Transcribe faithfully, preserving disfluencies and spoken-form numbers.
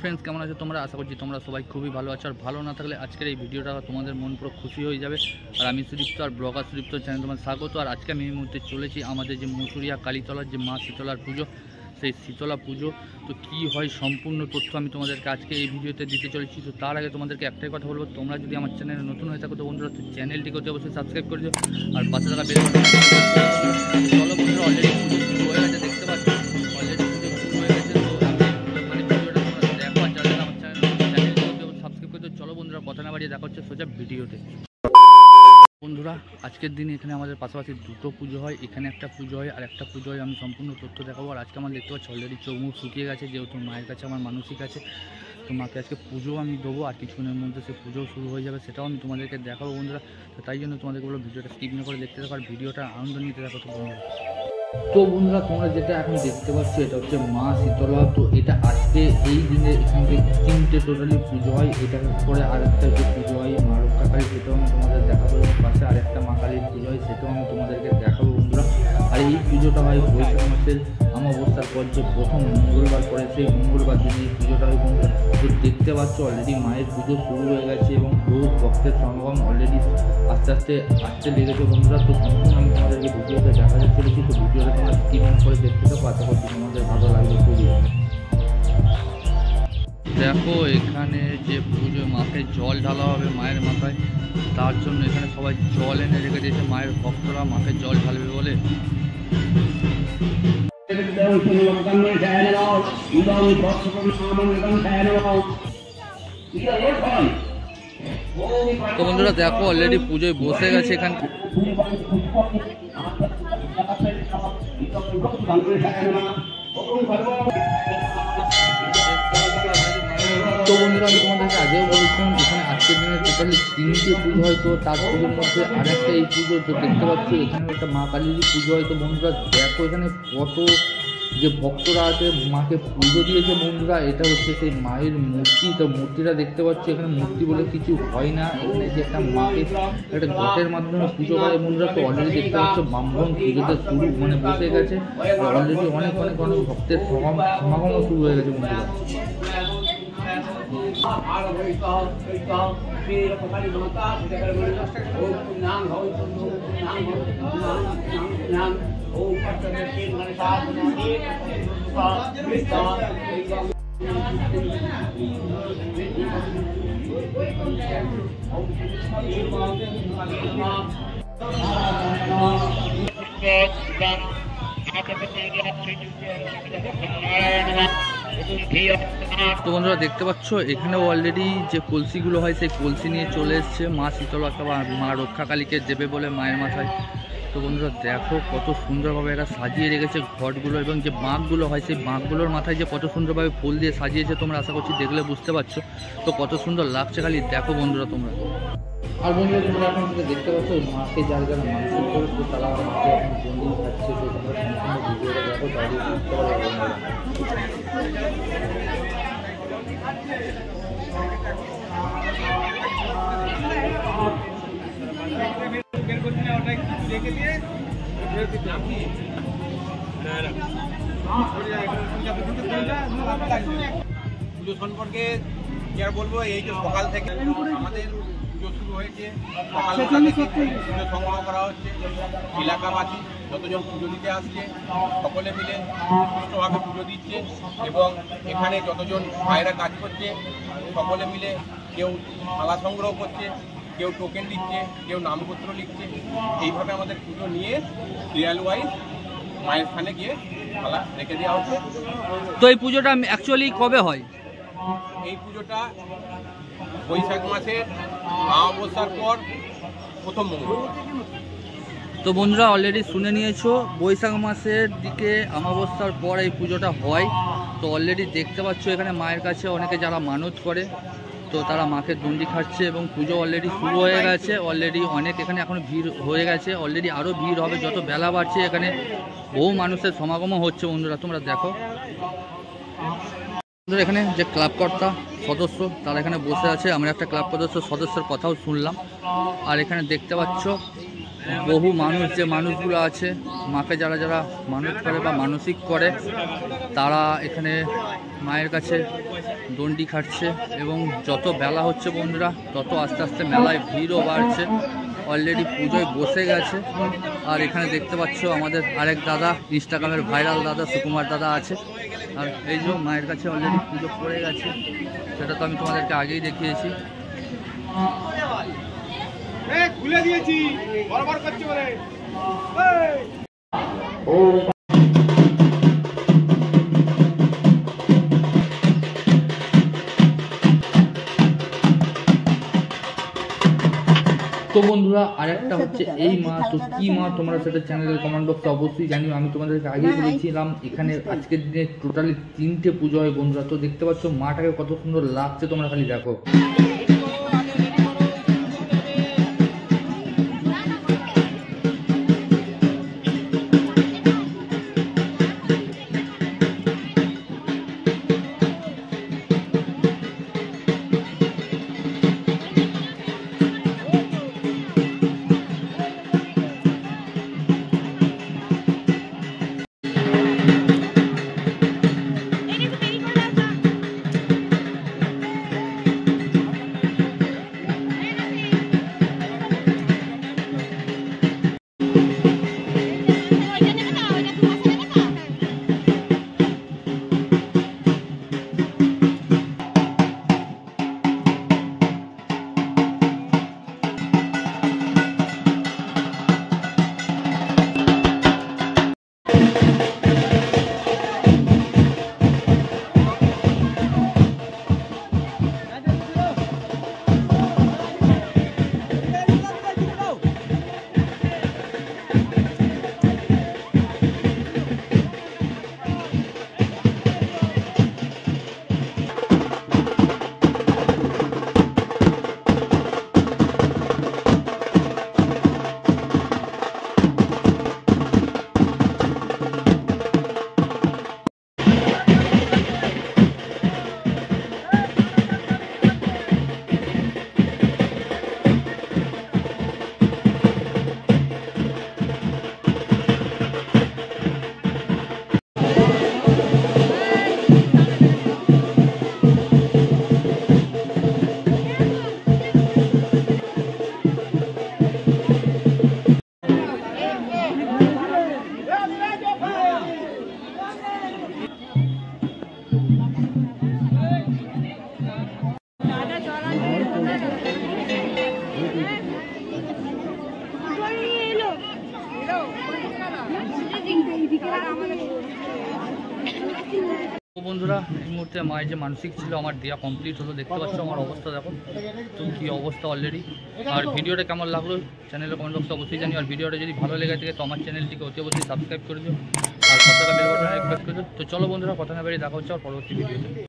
Hello friends, কেমন আছো তোমরা? আশা করছি তোমরা সবাই খুবই ভালো আছো। আর ভালো না থাকলে আজকের এই ভিডিওটা তোমাদের মন পুরো খুশি হয়ে যাবে। আর আমি সুদীপ্ত, আর ব্লগার সুদীপ্ত চ্যানেল তোমার স্বাগত। আর আজকে আমি এই মুহূর্তে চলেছি আমাদের যে মুসুরিয়া কালীতলার যে মা শীতলার পুজো, সেই শীতলা পুজো তো কি হয় সম্পূর্ণ তথ্য আমি তোমাদেরকে আজকে এই ভিডিওতে দিতে চলেছি। তো তার আগে তোমাদেরকে একটাই কথা বলবো, তোমরা যদি আমার চ্যানেলে নতুন হয়ে থাকো তো বন্ধুরা চ্যানেলটিকে অতি অবশ্যই সাবস্ক্রাইব করে দিও। আর পাশে থাকা বেল চলো বন্ধুরা, অলরেডি দেখতে পাচ্ছি দেখা হচ্ছে সোজা ভিডিওতে। বন্ধুরা আজকের দিন এখানে আমাদের পাশাপাশি দুটো পুজো হয়, এখানে একটা পুজো হয় আর একটা পুজো হয়। আমি সম্পূর্ণ তথ্য দেখাবো। আর আজকে আমার দেখতে পাচ্ছি অলরেডি চোখ মুখ শুকিয়ে গেছে, যেহেতু মায়ের কাছে আমার মানসিক আছে, তো মাকে আজকে পুজো আমি দেবো। আর কিছুক্ষণের মধ্যে সে পুজো শুরু হয়ে যাবে, সেটাও আমি তোমাদেরকে দেখাবো বন্ধুরা। তো তাই জন্য তোমাদেরকে বলবো ভিডিওটা স্কিপ না করে দেখতে থাকো আর ভিডিওটা আনন্দ নিতে থাকো। তো বন্ধুরা তো বন্ধুরা তোমরা যেটা এখন দেখতে পাচ্ছ এটা হচ্ছে মা শীতলা। তো এটা আজকে এই দিনে এখান থেকে তিনটে টোটালি পুজো হয়। এটার পরে আরেকটা যে পুজো হয় মা রক্ষা কালী, সেটাও আমি তোমাদের দেখাবো। পাশে আরেকটা মা কালীর পুজো হয়, সেটাও আমি তোমাদেরকে দেখাবো বন্ধুরা। আর এই পুজোটা হয় বৈশাখ মাসের অমাবস্যার পর যে প্রথম মঙ্গলবার পরে, সেই মঙ্গলবার দিনে এই পুজোটা হয় বন্ধুরা। তো দেখতে পাচ্ছ অলরেডি মায়ের পুজো শুরু হয়ে গেছে এবং বহুত ভক্তের সমাগম অলরেডি আস্তে আস্তে আসতে লেগেছে বন্ধুরা। তো সম্পূর্ণ আমি তোমাদেরকে ভিডিওতে দেখাতে চলেছি, তো ভিডিওটা তোমার স্ক্রিন করে দেখতে তো পাশা করছি তোমাদের ভালো লাগবে খুবই। দেখো এখানে যে পুজো মাকে জল ঢালা হবে মায়ের মাথায়, তার জন্য এখানে সবাই জল এনে রেখে দিয়েছে। মায়ের ভক্তরা মাকে জল ঢালবে বলে তো বন্ধুরা দেখো অলরেডি পুজোয় বসে গেছে। এখানে তো বন্ধুরা আমি তোমাদেরকে আগেও বলেছিলাম এখানে আজকের দিনে টোটালি তিনটে পুজো হয়। তো তার পুজোর মধ্যে আর একটা এই পুজো, তো দেখতে পাচ্ছি এখানে একটা মা কালীরই পুজো হয়। তো বন্ধুরা দেখো এখানে কত যে ভক্তরা আছে মাকে পুজো দিয়েছে বন্ধুরা। এটা হচ্ছে সেই মায়ের মূর্তি, তো মূর্তিটা দেখতে পাচ্ছি এখানে মূর্তি বলে কিছু হয় না, এখানে যে একটা মাকে একটা ঘটের মাধ্যমে পুজো করে বন্ধুরা। তো অলরেডি দেখতে পাচ্ছ ব্রাহ্মণ পুজোতে শুরু মানে বসে গেছে, অলরেডি অনেক অনেক অনেক ভক্তের সমাগমও শুরু হয়ে গেছে বন্ধুরা। Oh, তো বন্ধুরা দেখতে পাচ্ছ এখানে অলরেডি যে কলসিগুলো হয় সেই কলসি নিয়ে চলে এসছে মা শীতলা বা মা রক্ষাকালীকে দেবে বলে মায়ের মাথায়। তো বন্ধুরা দেখো কত সুন্দরভাবে এরা সাজিয়ে রেখেছে ঘটগুলো, এবং যে বাঁকগুলো হয় সেই বাঁকগুলোর মাথায় যে কত সুন্দরভাবে ফুল দিয়ে সাজিয়েছে তোমরা আশা করছি দেখলে বুঝতে পারছো। তো কত সুন্দর লাগছে খালি দেখো বন্ধুরা তোমরা। আর বন্ধুরা তোমরা এখন থেকে দেখতে পাচ্ছ মাকে যারা যারা মানসিক করে, তো তারা মাকে এখন বন্ধু থাকছে। তো তোমরা সম্পূর্ণ ভিডিওটা দেখো, দাঁড়িয়ে থাকতে পারো পুজো সম্পর্কে। কি আর বলবো, এই যে সকাল থেকে আমাদের পুজো শুরু হয়েছে, পুজো সংগ্রহ করা হচ্ছে, এলাকাবাসী যতজন পুজো দিতে আসছে সকলে মিলে সুষ্ঠুভাবে পুজো দিচ্ছে, এবং এখানে যতজন ভাইরা কাজ করছে সকলে মিলে কেউ মালা সংগ্রহ করছে, কেউ টোকেন দিচ্ছে, কেউ নামপত্র লিখছে। এইভাবে আমাদের পুজো নিয়ে রিয়াল ওয়াইজ মায়ের স্থানে গিয়ে মালা রেখে দেওয়া হচ্ছে। তো এই পুজোটা অ্যাকচুয়ালি কবে হয়? এই পুজোটা বৈশাখ মাসের অমাবস্যার পর প্রথম মঙ্গলবার। তো বন্ধুরা অলরেডি শুনে নিয়েছো বৈশাখ মাসের দিকে অমাবস্যার পর এই পুজোটা হয়। তো অলরেডি দেখতে পাচ্ছ এখানে মায়ের কাছে অনেকে যারা মানত করে তো তারা মাকে দণ্ডি খাচ্ছে, এবং পুজো অলরেডি শুরু হয়ে গেছে। অলরেডি অনেক এখানে এখন ভিড় হয়ে গেছে, অলরেডি আরও ভিড় হবে যত বেলা বাড়ছে, এখানে বহু মানুষের সমাগমও হচ্ছে বন্ধুরা তোমরা দেখো। বন্ধুরা এখানে যে ক্লাবকর্তা সদস্য তারা এখানে বসে আছে, আমরা একটা ক্লাব সদস্য সদস্যের কথাও শুনলাম। আর এখানে দেখতে পাচ্ছ বহু মানুষ, যে মানুষগুলো আছে মাকে যারা যারা মানত করে বা মানসিক করে, তারা এখানে মায়ের কাছে দণ্ডি খাটছে। এবং যত বেলা হচ্ছে বন্ধুরা তত আস্তে আস্তে মেলায় ভিড়ও বাড়ছে, অলরেডি পুজোয় বসে গেছে। আর এখানে দেখতে পাচ্ছ আমাদের আরেক দাদা, ইনস্টাগ্রামের ভাইরাল দাদা সুকুমার দাদা আছে। আর এই যে মায়ের কাছে অলরেডি পুজো পড়ে গেছে, সেটা তো আমি তোমাদেরকে আগেই দেখিয়েছি। খুলে দিয়েছি বরাবর করছি বলে ও। তো বন্ধুরা আরেকটা হচ্ছে এই মা, তো কি মা তোমরা সেটা চ্যানেলের কমেন্ট বক্সে অবশ্যই জানিও। আমি তোমাদেরকে আগেই বলেছিলাম এখানে আজকের দিনে টোটালি তিনটে পুজো হয় বন্ধুরা। তো দেখতে পাচ্ছ মাটাকে কত সুন্দর লাগছে, তোমরা খালি দেখো। বন্ধুরা এই মুহূর্তে মায়ের যে মানসিক ছিল আমার দেয়া কমপ্লিট হলো। দেখতে পাচ্ছ আমার অবস্থা দেখো তো কি অবস্থা অলরেডি। আর ভিডিওটা কেমন লাগলো চ্যানেলে কমেন্ট বক্সে অবশ্যই জানি। আর ভিডিওটা যদি ভালো লেগে থাকে তো আমার চ্যানেলটিকে অতি অবশ্যই সাবস্ক্রাইব করে দিও আর পাশে বেল বাটন প্রেস করে দিও। তো চলো বন্ধুরা কথা না বেরিয়ে দেখা হচ্ছে আর পরবর্তী ভিডিওতে।